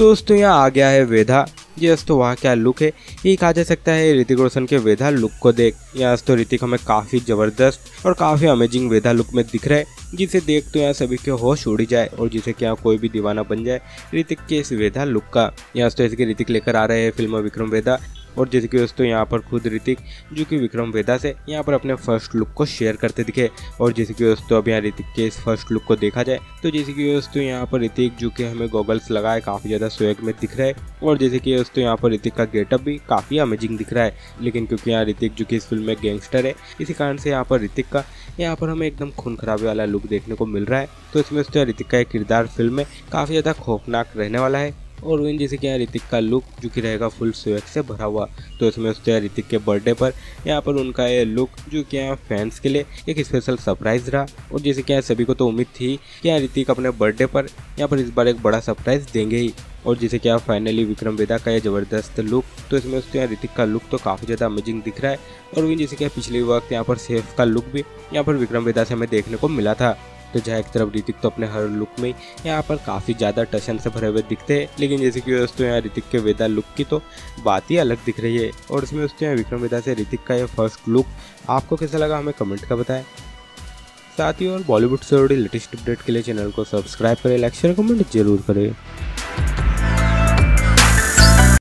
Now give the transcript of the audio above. दोस्तों यहाँ आ गया है वेधा। यस तो वहाँ क्या लुक है, ये कहा जा सकता है ऋतिक रोशन के वेधा लुक को देख। यस तो ऋतिक हमें काफ़ी ज़बरदस्त और काफ़ी अमेजिंग वेधा लुक में दिख रहे हैं, जिसे देख तो यहाँ सभी के होश उड़ जाए और जिसे क्या कोई भी दीवाना बन जाए ऋतिक के इस वेधा लुक का। यस तो इसके ऋतिक लेकर आ रहे हैं फिल्म विक्रम वेधा, और जैसे कि दोस्तों यहाँ पर खुद ऋतिक जो कि विक्रम वेधा से यहाँ पर अपने फर्स्ट लुक को शेयर करते दिखे। और जैसे कि दोस्तों अब यहाँ ऋतिक के इस फर्स्ट लुक को देखा जाए तो जैसे कि दोस्तों यहाँ पर ऋतिक जो कि हमें गॉगल्स लगाए काफ़ी ज़्यादा स्वैग में दिख रहा है, और जैसे कि दोस्तों यहाँ पर ऋतिक का गेटअप भी काफ़ी अमेजिंग दिख रहा है। लेकिन क्योंकि यहाँ ऋतिक जो कि इस फिल्म में गैंगस्टर है, इसी कारण से यहाँ पर ऋतिक का यहाँ पर हमें एकदम खून खराबे वाला लुक देखने को मिल रहा है। तो इसमें दोस्तों ऋतिक का एक किरदार फिल्म में काफ़ी ज़्यादा खौफनाक रहने वाला है, और वहीं जैसे कि यहाँ ऋतिक का लुक जो कि रहेगा फुल स्वैग से भरा हुआ। तो इसमें दोस्तों यहाँ ऋतिक के बर्थडे पर यहाँ पर उनका ये लुक जो कि यहाँ फैंस के लिए एक स्पेशल सरप्राइज़ रहा, और जैसे कि यहाँ सभी को तो उम्मीद थी कि यहाँ ऋतिक अपने बर्थडे पर यहाँ पर इस बार एक बड़ा सरप्राइज़ देंगे ही। और जैसे कि आप फाइनली विक्रम वेधा का यह ज़बरदस्त लुक, तो इसमें दोस्तों यहाँ ऋतिक का लुक तो काफ़ी ज़्यादा अमेजिंग दिख रहा है। और वहीं जैसे कि पिछले वक्त यहाँ पर सैफ का लुक भी यहाँ पर विक्रम वेधा से हमें देखने को मिला था। तो जहाँ एक तरफ ऋतिक तो अपने हर लुक में यहाँ पर काफ़ी ज़्यादा टशन से भरे हुए दिखते हैं, लेकिन जैसे कि दोस्तों यहाँ ऋतिक के वेधा लुक की तो बात ही अलग दिख रही है। और इसमें दोस्तों यहाँ विक्रम वेधा से ऋतिक का यह फर्स्ट लुक आपको कैसा लगा हमें कमेंट का बताएं। साथ ही और बॉलीवुड से जुड़ी लेटेस्ट अपडेट के लिए चैनल को सब्सक्राइब करें, लाइक शेयर कमेंट जरूर करें।